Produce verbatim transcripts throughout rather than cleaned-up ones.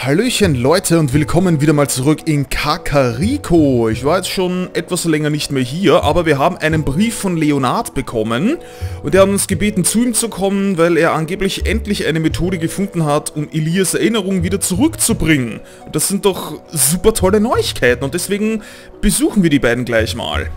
Hallöchen Leute und willkommen wieder mal zurück in Kakariko. Ich war jetzt schon etwas länger nicht mehr hier, aber wir haben einen Brief von Leonard bekommen und er hat uns gebeten, zu ihm zu kommen, weil er angeblich endlich eine Methode gefunden hat, um Ilias Erinnerung wieder zurückzubringen. Und das sind doch super tolle Neuigkeiten und deswegen besuchen wir die beiden gleich mal.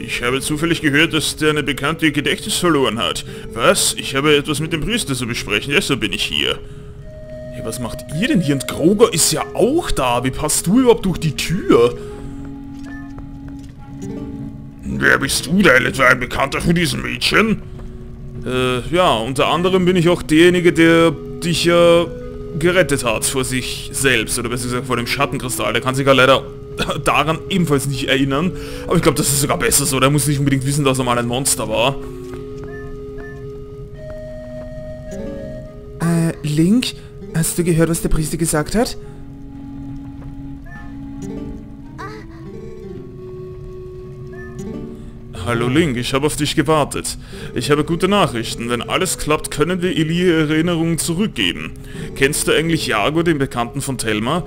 Ich habe zufällig gehört, dass deine Bekannte ihr Gedächtnis verloren hat. Was? Ich habe etwas mit dem Priester zu besprechen, deshalb bin ich hier. Hey, was macht ihr denn hier? Und Groger ist ja auch da. Wie passt du überhaupt durch die Tür? Wer bist du denn? Etwa ein Bekannter von diesem Mädchen? Äh, ja, unter anderem bin ich auch derjenige, der dich, äh, gerettet hat vor sich selbst. Oder besser gesagt vor dem Schattenkristall. Der kann sich ja leider daran ebenfalls nicht erinnern. Aber ich glaube, das ist sogar besser so. Der muss nicht unbedingt wissen, dass er mal ein Monster war. Äh, Link? Hast du gehört, was der Priester gesagt hat? Hallo Link, ich habe auf dich gewartet. Ich habe gute Nachrichten. Wenn alles klappt, können wir Ilia Erinnerungen zurückgeben. Kennst du eigentlich Jago, den Bekannten von Thelma?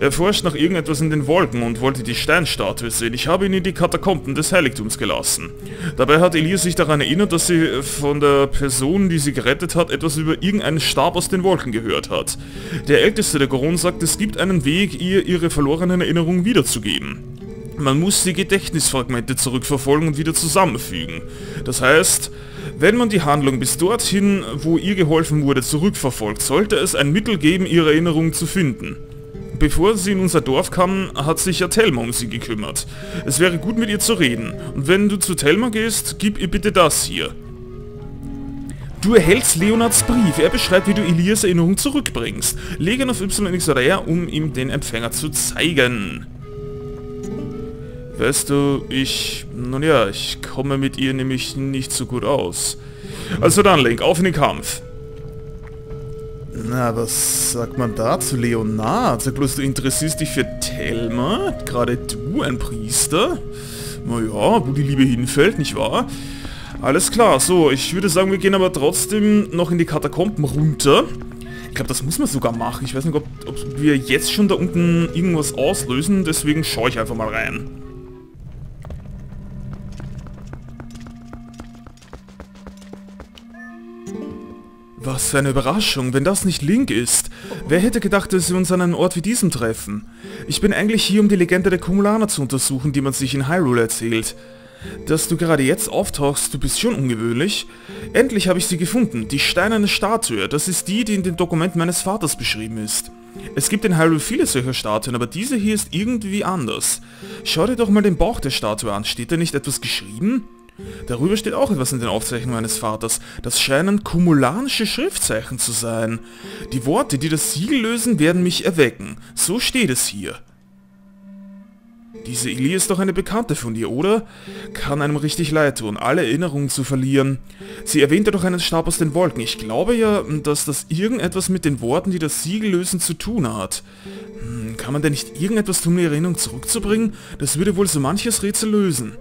Er forscht nach irgendetwas in den Wolken und wollte die Steinstatue sehen. Ich habe ihn in die Katakomben des Heiligtums gelassen. Dabei hat Ilia sich daran erinnert, dass sie von der Person, die sie gerettet hat, etwas über irgendeinen Stab aus den Wolken gehört hat. Der Älteste der Goron sagt, es gibt einen Weg, ihr ihre verlorenen Erinnerungen wiederzugeben. Man muss die Gedächtnisfragmente zurückverfolgen und wieder zusammenfügen. Das heißt, wenn man die Handlung bis dorthin, wo ihr geholfen wurde, zurückverfolgt, sollte es ein Mittel geben, ihre Erinnerungen zu finden. Bevor sie in unser Dorf kam, hat sich ja Thelma um sie gekümmert. Es wäre gut, mit ihr zu reden. Und wenn du zu Thelma gehst, gib ihr bitte das hier. Du erhältst Leonards Brief. Er beschreibt, wie du Ilias Erinnerung zurückbringst. Leg ihn auf Y X oder R, um ihm den Empfänger zu zeigen. Weißt du, ich... Nun ja, ich komme mit ihr nämlich nicht so gut aus. Also dann, Link, auf in den Kampf. Na, was sagt man dazu, Leonard? Sag bloß, du interessierst dich für Thelma? Gerade du, ein Priester? Naja, wo die Liebe hinfällt, nicht wahr? Alles klar, so, ich würde sagen, wir gehen aber trotzdem noch in die Katakomben runter. Ich glaube, das muss man sogar machen. Ich weiß nicht, ob, ob wir jetzt schon da unten irgendwas auslösen. Deswegen schaue ich einfach mal rein. Was für eine Überraschung, wenn das nicht Link ist. Wer hätte gedacht, dass wir uns an einem Ort wie diesem treffen? Ich bin eigentlich hier, um die Legende der Kumulaner zu untersuchen, die man sich in Hyrule erzählt. Dass du gerade jetzt auftauchst, du bist schon ungewöhnlich. Endlich habe ich sie gefunden, die steinerne Statue. Das ist die, die in dem Dokument meines Vaters beschrieben ist. Es gibt in Hyrule viele solcher Statuen, aber diese hier ist irgendwie anders. Schau dir doch mal den Bauch der Statue an, steht da nicht etwas geschrieben? Darüber steht auch etwas in den Aufzeichnungen meines Vaters. Das scheinen kumulanische Schriftzeichen zu sein. Die Worte, die das Siegel lösen, werden mich erwecken. So steht es hier. Diese Ilias ist doch eine Bekannte von dir, oder? Kann einem richtig leid tun, alle Erinnerungen zu verlieren. Sie erwähnte doch einen Stab aus den Wolken. Ich glaube ja, dass das irgendetwas mit den Worten, die das Siegel lösen, zu tun hat. Hm, kann man denn nicht irgendetwas tun, um die Erinnerung zurückzubringen? Das würde wohl so manches Rätsel lösen.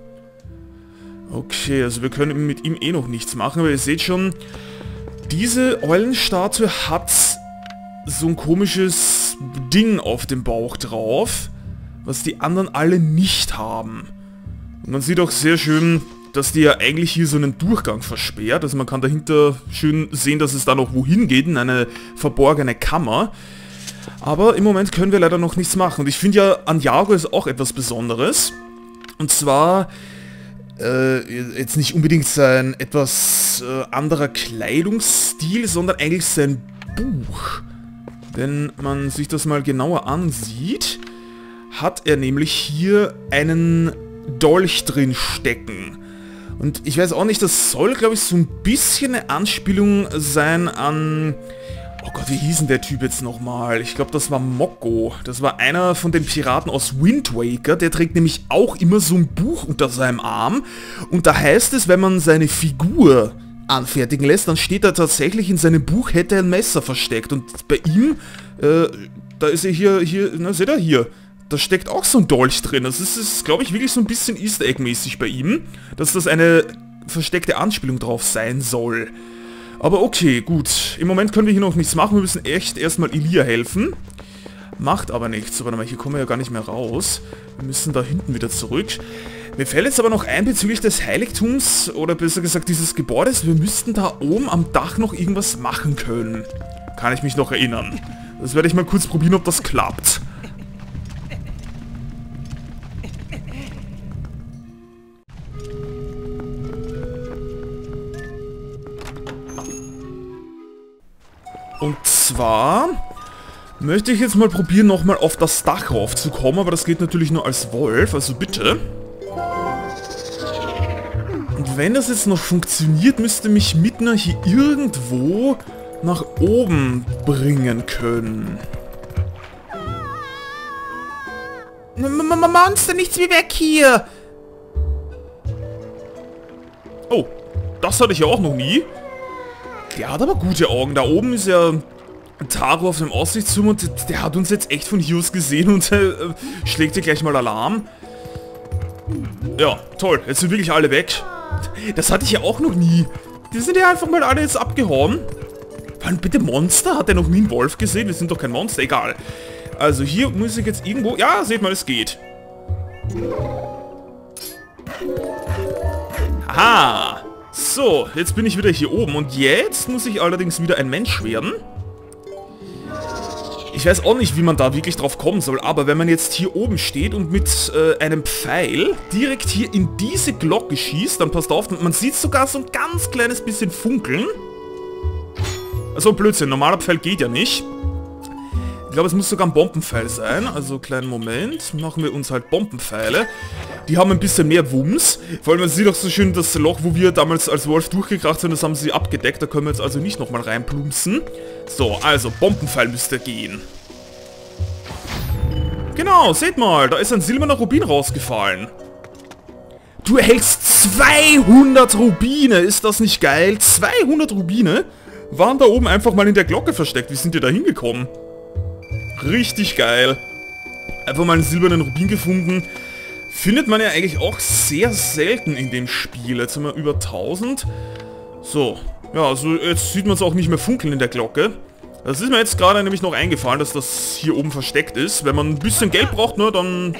Okay, also wir können mit ihm eh noch nichts machen, aber ihr seht schon, diese Eulenstatue hat so ein komisches Ding auf dem Bauch drauf, was die anderen alle nicht haben. Und man sieht auch sehr schön, dass die ja eigentlich hier so einen Durchgang versperrt. Also man kann dahinter schön sehen, dass es da noch wohin geht, in eine verborgene Kammer. Aber im Moment können wir leider noch nichts machen. Und ich finde ja, an Jago ist auch etwas Besonderes. Und zwar... Äh, jetzt nicht unbedingt sein etwas äh, anderer Kleidungsstil, sondern eigentlich sein Buch. Wenn man sich das mal genauer ansieht, hat er nämlich hier einen Dolch drin stecken. Und ich weiß auch nicht, das soll, glaube ich, so ein bisschen eine Anspielung sein an... Oh Gott, wie hieß denn der Typ jetzt nochmal? Ich glaube, das war Moko. Das war einer von den Piraten aus Wind Waker. Der trägt nämlich auch immer so ein Buch unter seinem Arm. Und da heißt es, wenn man seine Figur anfertigen lässt, dann steht da tatsächlich, in seinem Buch hätte er ein Messer versteckt. Und bei ihm, äh, da ist er hier, hier, na seht ihr hier. Da steckt auch so ein Dolch drin. Das ist, ist glaube ich, wirklich so ein bisschen Easter Egg-mäßig bei ihm, dass das eine versteckte Anspielung drauf sein soll. Aber okay, gut. Im Moment können wir hier noch nichts machen. Wir müssen echt erstmal Ilia helfen. Macht aber nichts. Aber hier kommen wir ja gar nicht mehr raus. Wir müssen da hinten wieder zurück. Mir fällt jetzt aber noch ein bezüglich des Heiligtums, oder besser gesagt dieses Gebäudes. Wir müssten da oben am Dach noch irgendwas machen können. Kann ich mich noch erinnern. Das werde ich mal kurz probieren, ob das klappt. Und zwar möchte ich jetzt mal probieren, nochmal auf das Dach raufzukommen, aber das geht natürlich nur als Wolf, also bitte. Und wenn das jetzt noch funktioniert, müsste mich Midna hier irgendwo nach oben bringen können. Monster, nichts wie weg hier! Oh, das hatte ich ja auch noch nie. Der hat aber gute Augen. Da oben ist ja Taro auf dem Aussichtsturm und der hat uns jetzt echt von hier aus gesehen und äh, schlägt dir gleich mal Alarm. Ja, toll. Jetzt sind wirklich alle weg. Das hatte ich ja auch noch nie. Die sind ja einfach mal alle jetzt abgehauen. Wann bitte Monster? Hat er noch nie einen Wolf gesehen? Wir sind doch kein Monster. Egal. Also hier muss ich jetzt irgendwo... Ja, seht mal, es geht. Aha. So, jetzt bin ich wieder hier oben und jetzt muss ich allerdings wieder ein Mensch werden. Ich weiß auch nicht, wie man da wirklich drauf kommen soll, aber wenn man jetzt hier oben steht und mit äh, einem Pfeil direkt hier in diese Glocke schießt, dann passt auf, man sieht sogar so ein ganz kleines bisschen funkeln. Also Blödsinn, normaler Pfeil geht ja nicht. Ich glaube, es muss sogar ein Bombenpfeil sein, also kleinen Moment, machen wir uns halt Bombenpfeile. Die haben ein bisschen mehr Wumms. Vor allem, man sieht auch so schön das Loch, wo wir damals als Wolf durchgekracht sind. Das haben sie abgedeckt. Da können wir jetzt also nicht nochmal reinplumpsen. So, also, Bombenpfeil müsste gehen. Genau, seht mal. Da ist ein silberner Rubin rausgefallen. Du erhältst zweihundert Rubine. Ist das nicht geil? zweihundert Rubine waren da oben einfach mal in der Glocke versteckt. Wie sind die da hingekommen? Richtig geil. Einfach mal einen silbernen Rubin gefunden. Findet man ja eigentlich auch sehr selten in dem Spiel. Jetzt sind wir über tausend. So. Ja, also jetzt sieht man es auch nicht mehr funkeln in der Glocke. Das ist mir jetzt gerade nämlich noch eingefallen, dass das hier oben versteckt ist. Wenn man ein bisschen Geld braucht, ne, dann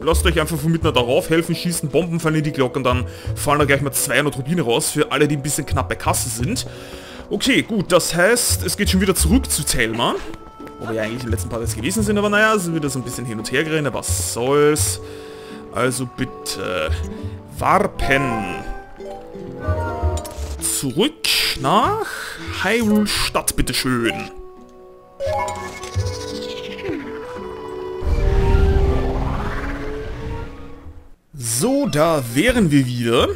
lasst euch einfach von mitten darauf helfen, schießen, Bomben fallen in die Glocke und dann fallen da gleich mal zweihundert Rubine raus für alle, die ein bisschen knapp bei Kasse sind. Okay, gut, das heißt, es geht schon wieder zurück zu Thelma. Wo wir ja eigentlich im letzten Part jetzt gewesen sind, aber naja, sind wir da so ein bisschen hin und her gerannt, aber was soll's. Also bitte warpen. Zurück nach Hyrule Stadt, bitteschön. So, da wären wir wieder.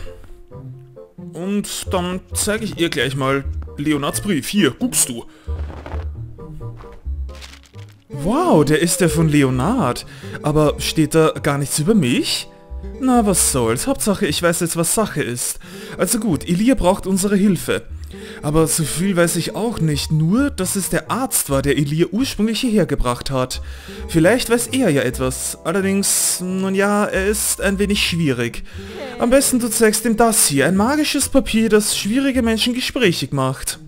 Und dann zeige ich ihr gleich mal Leonards Brief. Hier, guckst du. Wow, der ist der von Leonard. Aber steht da gar nichts über mich? Na, was soll's. Hauptsache, ich weiß jetzt, was Sache ist. Also gut, Ilia braucht unsere Hilfe. Aber so viel weiß ich auch nicht. Nur, dass es der Arzt war, der Ilia ursprünglich hierher gebracht hat. Vielleicht weiß er ja etwas. Allerdings, nun ja, er ist ein wenig schwierig. Am besten, du zeigst ihm das hier. Ein magisches Papier, das schwierige Menschen gesprächig macht.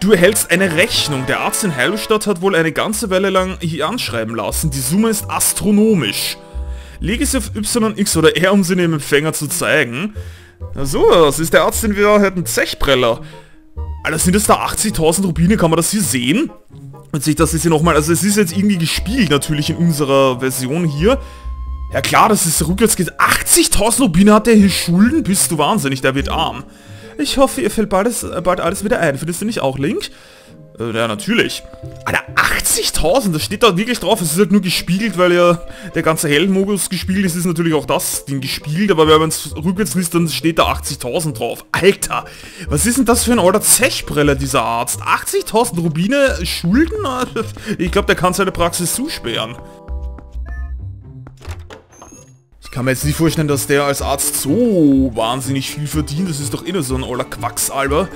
Du erhältst eine Rechnung. Der Arzt in Heilstadt hat wohl eine ganze Weile lang hier anschreiben lassen. Die Summe ist astronomisch. Lege sie auf Y, X oder R, um sie dem Empfänger zu zeigen. Na so, das ist der Arzt in Wahrheit ein Zechbreller. Alter, sind das da achtzigtausend Rubine? Kann man das hier sehen? Und sich das jetzt hier nochmal... Also es ist jetzt irgendwie gespielt natürlich in unserer Version hier. Ja klar, das ist rückwärts geht. achtzigtausend Rubine hat der hier Schulden? Bist du wahnsinnig, der wird arm. Ich hoffe, ihr fällt bald alles, bald alles wieder ein. Findest du nicht auch, Link? Äh, ja, natürlich. Alter, achtzigtausend, das steht da wirklich drauf. Es ist halt nur gespiegelt, weil ja der ganze Heldenmodus gespiegelt ist. Ist natürlich auch das Ding gespiegelt, aber wenn man es rückwärts liest, dann steht da achtzigtausend drauf. Alter, was ist denn das für ein alter Zechbreller, dieser Arzt? achtzigtausend Rubine Schulden? Ich glaube, der kann seine Praxis zusperren. Ich kann mir jetzt nicht vorstellen, dass der als Arzt so wahnsinnig viel verdient. Das ist doch immer so ein oller Quacksalber.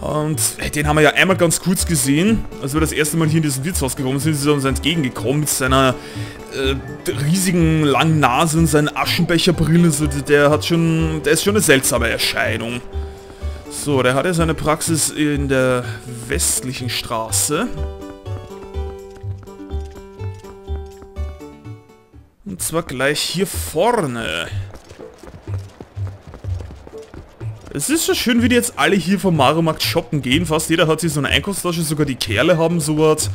Und den haben wir ja einmal ganz kurz gesehen, als wir das erste Mal hier in diesem Wirtshaus gekommen sind, ist er uns entgegengekommen mit seiner äh, riesigen langen Nase und seinen Aschenbecherbrille. So, der hat schon, der ist schon eine seltsame Erscheinung. So, der hat ja seine Praxis in der westlichen Straße. Und zwar gleich hier vorne. Es ist so schön, wie die jetzt alle hier vom Mario-Markt shoppen gehen. Fast jeder hat sich so eine Einkaufstasche, sogar die Kerle haben sowas.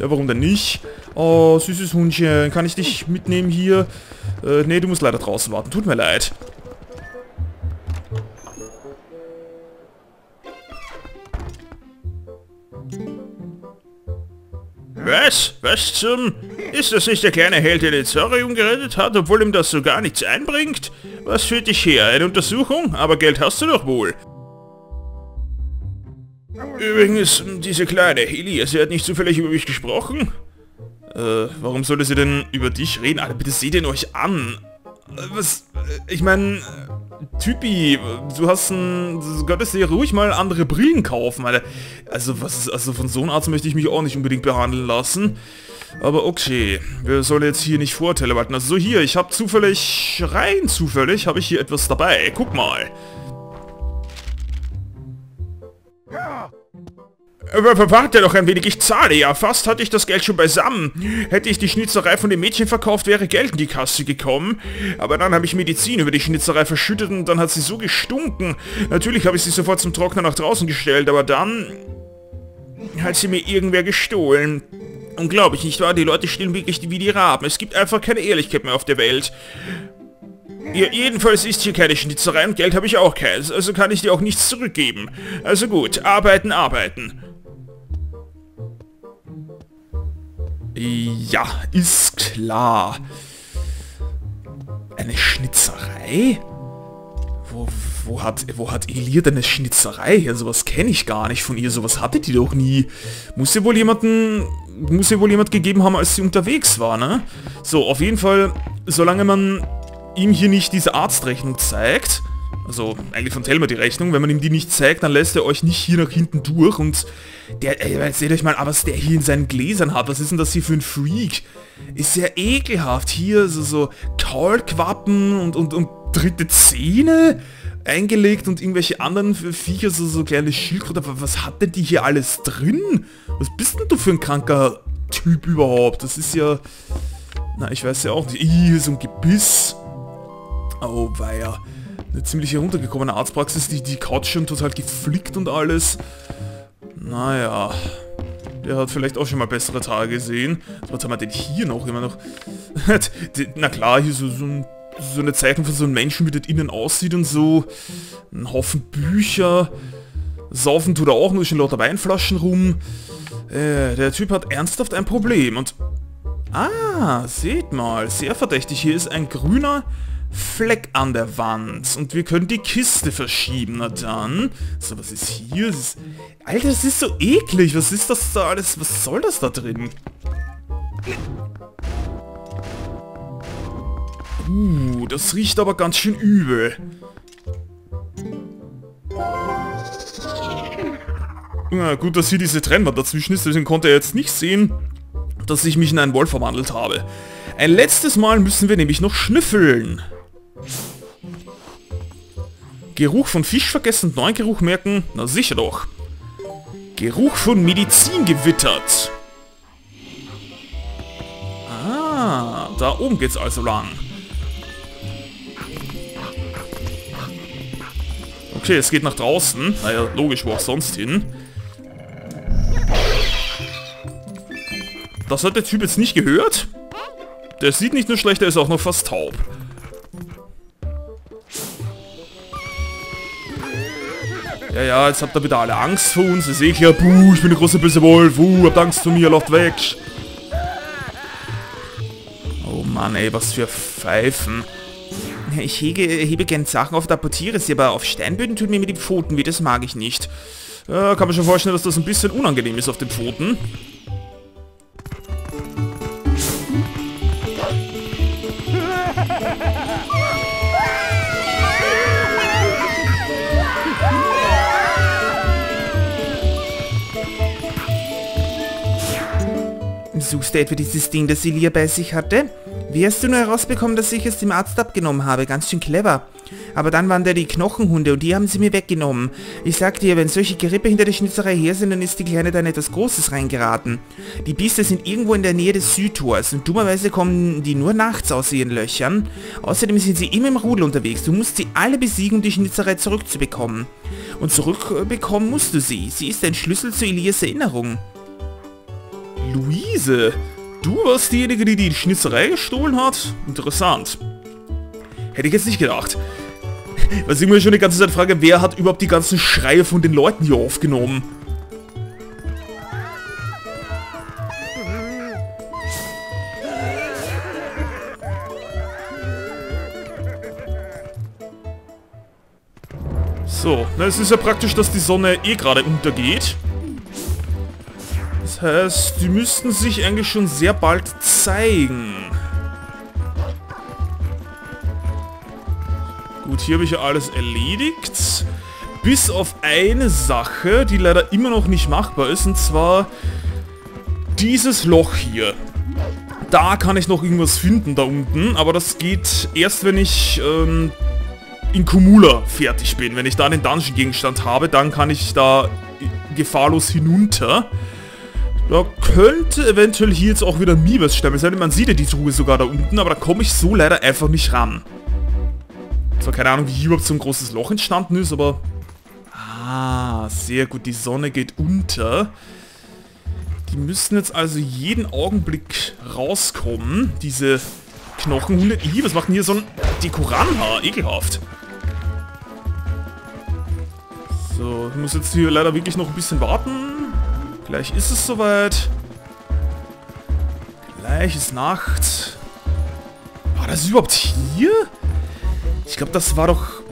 Ja, warum denn nicht? Oh, süßes Hundchen, kann ich dich mitnehmen hier? Äh, nee, du musst leider draußen warten, tut mir leid. Was? Was zum... Ist das nicht der kleine Held, der den Zorium gerettet hat, obwohl ihm das so gar nichts einbringt? Was führt dich her? Eine Untersuchung? Aber Geld hast du doch wohl. Übrigens, diese kleine Ilias, sie hat nicht zufällig über mich gesprochen? Äh, warum sollte sie denn über dich reden? Alter, bitte seht ihn euch an. Was? Ich meine... Typi, du hast ein... Du könntest dir ruhig mal andere Brillen kaufen, Alter. Also, was ist, also von so einem Arzt möchte ich mich auch nicht unbedingt behandeln lassen. Aber okay, wir sollen jetzt hier nicht Vorteile warten. Also so hier, ich habe zufällig, rein zufällig, habe ich hier etwas dabei. Guck mal. Warte doch ein wenig, ich zahle ja. Fast hatte ich das Geld schon beisammen. Hätte ich die Schnitzerei von dem Mädchen verkauft, wäre Geld in die Kasse gekommen. Aber dann habe ich Medizin über die Schnitzerei verschüttet und dann hat sie so gestunken. Natürlich habe ich sie sofort zum Trockner nach draußen gestellt, aber dann... hat sie mir irgendwer gestohlen. Unglaublich, nicht wahr? Die Leute stehen wirklich wie die Raben. Es gibt einfach keine Ehrlichkeit mehr auf der Welt. Ja, jedenfalls ist hier keine Schnitzerei und Geld habe ich auch keins, also kann ich dir auch nichts zurückgeben. Also gut, arbeiten, arbeiten. Ja, ist klar. Eine Schnitzerei? Wo, wo hat, wo hat Elia denn eine Schnitzerei her? Sowas kenne ich gar nicht von ihr. Sowas hatte die doch nie. Muss ihr wohl jemanden, muss ihr wohl jemand gegeben haben, als sie unterwegs war, ne? So, auf jeden Fall, solange man ihm hier nicht diese Arztrechnung zeigt, also eigentlich von Thelma die Rechnung, wenn man ihm die nicht zeigt, dann lässt er euch nicht hier nach hinten durch und der, ey, jetzt seht euch mal an, was der hier in seinen Gläsern hat, was ist denn das hier für ein Freak? Ist ja ekelhaft, hier so, so Kaulquappen und, und, und dritte Zähne eingelegt und irgendwelche anderen Viecher, so, so kleine Schildkröten, aber was hat denn die hier alles drin? Was bist denn du für ein kranker Typ überhaupt? Das ist ja, na ich weiß ja auch nicht, ih, so ein Gebiss. Oh weia. Eine ziemlich heruntergekommene Arztpraxis, die, die Couch schon total geflickt und alles. Naja, der hat vielleicht auch schon mal bessere Tage gesehen. Was haben wir denn hier noch immer noch? Na klar, hier so, so, ein, so eine Zeichnung von so einem Menschen, wie das innen aussieht und so. Ein Haufen Bücher. Saufen tut er auch, nur schon lauter Weinflaschen rum. Äh, der Typ hat ernsthaft ein Problem und... Ah, seht mal, sehr verdächtig. Hier ist ein grüner... Fleck an der Wand. Und wir können die Kiste verschieben. Na dann. So, was ist hier? Das ist... Alter, das ist so eklig. Was ist das da alles? Was soll das da drin? Uh, das riecht aber ganz schön übel. Na gut, dass hier diese Trennwand dazwischen ist. Deswegen konnte er jetzt nicht sehen, dass ich mich in einen Wolf verwandelt habe. Ein letztes Mal müssen wir nämlich noch schnüffeln. Geruch von Fisch vergessen, neuen Geruch merken? Na sicher doch. Geruch von Medizin gewittert. Ah, da oben geht's also lang. Okay, es geht nach draußen. Naja, logisch, wo auch sonst hin. Das hat der Typ jetzt nicht gehört. Der sieht nicht nur schlecht, der ist auch noch fast taub. Ja, ja, jetzt habt ihr bitte alle Angst vor uns. Ist eh klar, buh, ich bin der große böse Wolf. Uh, habt Angst vor mir, lauft weg. Oh Mann, ey, was für Pfeifen. Ich hege, hebe gern Sachen auf und apportiere sie, aber auf Steinböden tut mir mit den Pfoten weh, das mag ich nicht. Äh, kann man schon vorstellen, dass das ein bisschen unangenehm ist auf den Pfoten. Suchst du etwa dieses Ding, das Ilia bei sich hatte? Wie hast du nur herausbekommen, dass ich es dem Arzt abgenommen habe? Ganz schön clever. Aber dann waren da die Knochenhunde und die haben sie mir weggenommen. Ich sag dir, wenn solche Gerippe hinter der Schnitzerei her sind, dann ist die Kleine da in etwas Großes reingeraten. Die Biester sind irgendwo in der Nähe des Südtors und dummerweise kommen die nur nachts aus ihren Löchern. Außerdem sind sie immer im Rudel unterwegs. Du musst sie alle besiegen, um die Schnitzerei zurückzubekommen. Und zurückbekommen musst du sie. Sie ist ein Schlüssel zu Ilias Erinnerung. Luise, du warst diejenige, die die Schnitzerei gestohlen hat? Interessant. Hätte ich jetzt nicht gedacht. Was ich mir schon die ganze Zeit frage, wer hat überhaupt die ganzen Schreie von den Leuten hier aufgenommen? So, na, es ist ja praktisch, dass die Sonne eh gerade untergeht. Das heißt, die müssten sich eigentlich schon sehr bald zeigen. Gut, hier habe ich ja alles erledigt. Bis auf eine Sache, die leider immer noch nicht machbar ist, und zwar dieses Loch hier. Da kann ich noch irgendwas finden da unten, aber das geht erst, wenn ich ähm, in Cumula fertig bin. Wenn ich da den Dungeon-Gegenstand habe, dann kann ich da gefahrlos hinunter. Da könnte eventuell hier jetzt auch wieder Miebes Stempel sein. Man sieht ja die Truhe sogar da unten, aber da komme ich so leider einfach nicht ran. Zwar keine Ahnung, wie hier überhaupt so ein großes Loch entstanden ist, aber... Ah, sehr gut, die Sonne geht unter. Die müssen jetzt also jeden Augenblick rauskommen, diese Knochenhunde. Ih, was macht denn hier so ein Dekoranhaar? Ekelhaft. So, ich muss jetzt hier leider wirklich noch ein bisschen warten. Gleich ist es soweit. Gleich ist Nacht. War das überhaupt hier? Ich glaube, das war doch...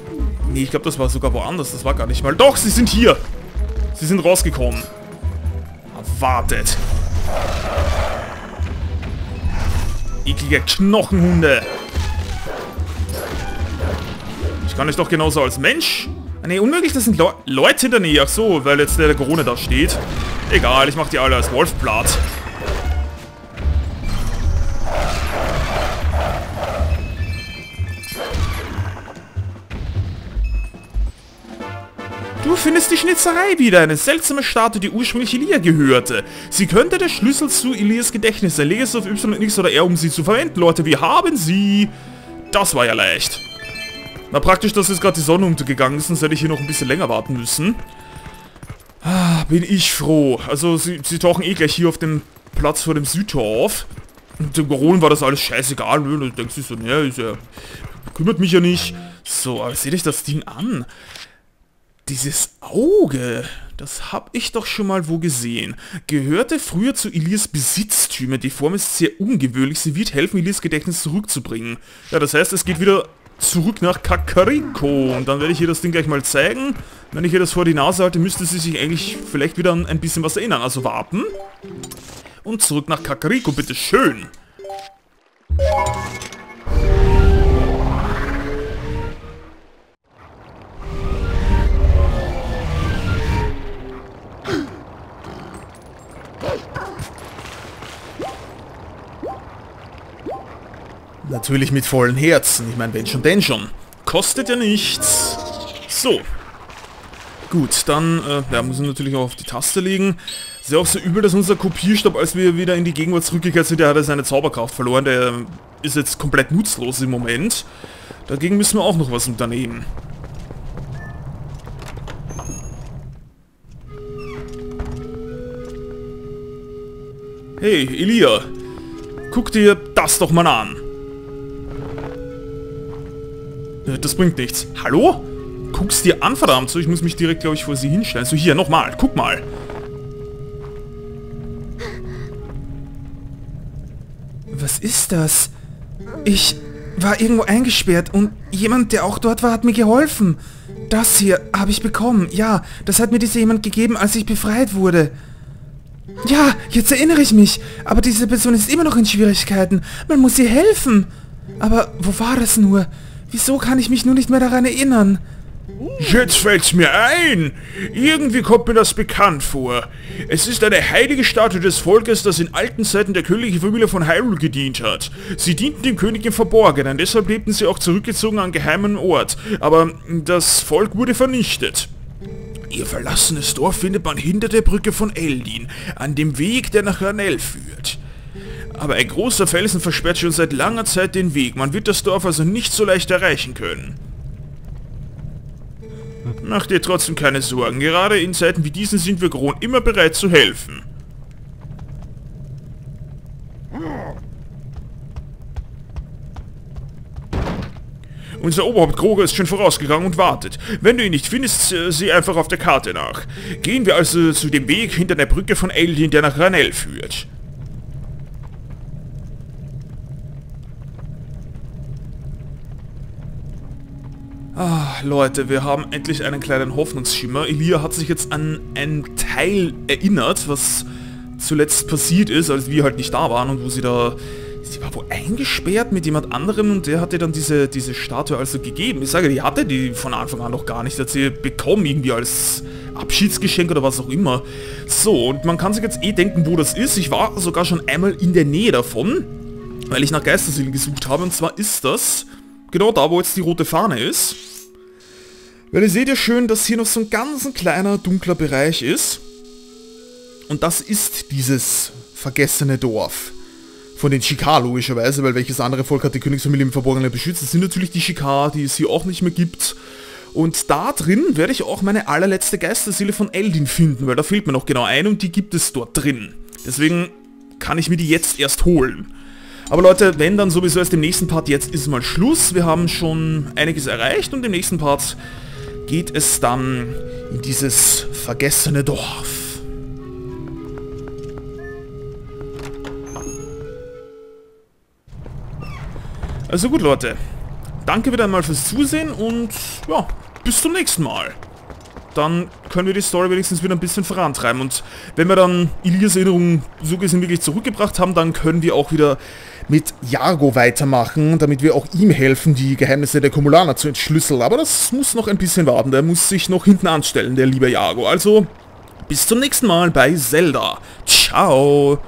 Nee, ich glaube, das war sogar woanders. Das war gar nicht mal... Doch, sie sind hier. Sie sind rausgekommen. Wartet. Eklige Knochenhunde. Ich kann euch doch genauso als Mensch... Nee, unmöglich, das sind Le Leute hinter mir. Ach so, weil jetzt der Corona da steht. Egal, ich mach die alle als Wolf platt. Du findest die Schnitzerei wieder, eine seltsame Statue, die ursprünglich Ilia gehörte. Sie könnte der Schlüssel zu Ilias Gedächtnis sein. Lege es auf Y, X oder R, um sie zu verwenden. Leute, wir haben sie. Das war ja leicht. Na, praktisch, dass jetzt gerade die Sonne untergegangen ist, sonst hätte ich hier noch ein bisschen länger warten müssen. Ah, bin ich froh. Also, sie, sie tauchen eh gleich hier auf dem Platz vor dem Südtor auf. Und dem Goron war das alles scheißegal. Da denkst du so, ne, ist ja, kümmert mich ja nicht. So, aber seht euch das Ding an. Dieses Auge, das habe ich doch schon mal wo gesehen. Gehörte früher zu Ilias Besitztümer. Die Form ist sehr ungewöhnlich. Sie wird helfen, Ilias Gedächtnis zurückzubringen. Ja, das heißt, es geht wieder... zurück nach Kakariko. Und dann werde ich ihr das Ding gleich mal zeigen. Wenn ich ihr das vor die Nase halte, müsste sie sich eigentlich vielleicht wieder ein bisschen was erinnern. Also warten. Und zurück nach Kakariko, bitteschön. Natürlich mit vollen Herzen. Ich meine, wenn schon, denn schon. Kostet ja nichts. So. Gut, dann äh, ja, müssen wir natürlich auch auf die Taste legen. Ist ja auch so übel, dass unser Kopierstab, als wir wieder in die Gegenwart zurückgekehrt sind, der hat seine Zauberkraft verloren. Der ist jetzt komplett nutzlos im Moment. Dagegen müssen wir auch noch was unternehmen. Hey, Ilia. Guck dir das doch mal an. Das bringt nichts. Hallo? Guck's dir an, verdammt. So, ich muss mich direkt, glaube ich, vor sie hinstellen. So, hier, nochmal. Guck mal. Was ist das? Ich war irgendwo eingesperrt und jemand, der auch dort war, hat mir geholfen. Das hier habe ich bekommen. Ja, das hat mir dieser jemand gegeben, als ich befreit wurde. Ja, jetzt erinnere ich mich. Aber diese Person ist immer noch in Schwierigkeiten. Man muss ihr helfen. Aber wo war das nur? Wieso kann ich mich nur nicht mehr daran erinnern? Jetzt fällt's mir ein! Irgendwie kommt mir das bekannt vor. Es ist eine heilige Statue des Volkes, das in alten Zeiten der königlichen Familie von Hyrule gedient hat. Sie dienten dem König im Verborgenen, deshalb lebten sie auch zurückgezogen an geheimen Ort. Aber das Volk wurde vernichtet. Ihr verlassenes Dorf findet man hinter der Brücke von Eldin, an dem Weg, der nach Ranelle führt. Aber ein großer Felsen versperrt schon seit langer Zeit den Weg. Man wird das Dorf also nicht so leicht erreichen können. Mach dir trotzdem keine Sorgen. Gerade in Zeiten wie diesen sind wir Goron immer bereit zu helfen. Unser Oberhaupt Groger ist schon vorausgegangen und wartet. Wenn du ihn nicht findest, sieh einfach auf der Karte nach. Gehen wir also zu dem Weg hinter der Brücke von Eldin, der nach Ranelle führt. Ah, Leute, wir haben endlich einen kleinen Hoffnungsschimmer. Ilias hat sich jetzt an einen Teil erinnert, was zuletzt passiert ist, als wir halt nicht da waren und wo sie da... Sie war wohl eingesperrt mit jemand anderem und der hat ihr dann diese, diese Statue also gegeben. Ich sage, die hatte die von Anfang an noch gar nicht. Die hat sie bekommen irgendwie als Abschiedsgeschenk oder was auch immer. So, und man kann sich jetzt eh denken, wo das ist. Ich war sogar schon einmal in der Nähe davon, weil ich nach Geistersil gesucht habe. Und zwar ist das... Genau da, wo jetzt die rote Fahne ist. Weil ihr seht ja schön, dass hier noch so ein ganz ein kleiner, dunkler Bereich ist. Und das ist dieses vergessene Dorf. Von den Shikar logischerweise, weil welches andere Volk hat die Königsfamilie im Verborgenen beschützt? Das sind natürlich die Shikar, die es hier auch nicht mehr gibt. Und da drin werde ich auch meine allerletzte Geisterseele von Eldin finden, weil da fehlt mir noch genau eine und die gibt es dort drin. Deswegen kann ich mir die jetzt erst holen. Aber Leute, wenn dann sowieso erst im nächsten Part, jetzt ist mal Schluss. Wir haben schon einiges erreicht und im nächsten Part geht es dann in dieses vergessene Dorf. Also gut, Leute. Danke wieder einmal fürs Zusehen und ja, bis zum nächsten Mal. Dann können wir die Story wenigstens wieder ein bisschen vorantreiben. Und wenn wir dann Ilias Erinnerungen so gesehen wirklich zurückgebracht haben, dann können wir auch wieder mit Jago weitermachen, damit wir auch ihm helfen, die Geheimnisse der Kumulaner zu entschlüsseln. Aber das muss noch ein bisschen warten. Der muss sich noch hinten anstellen, der liebe Jago. Also, bis zum nächsten Mal bei Zelda. Ciao!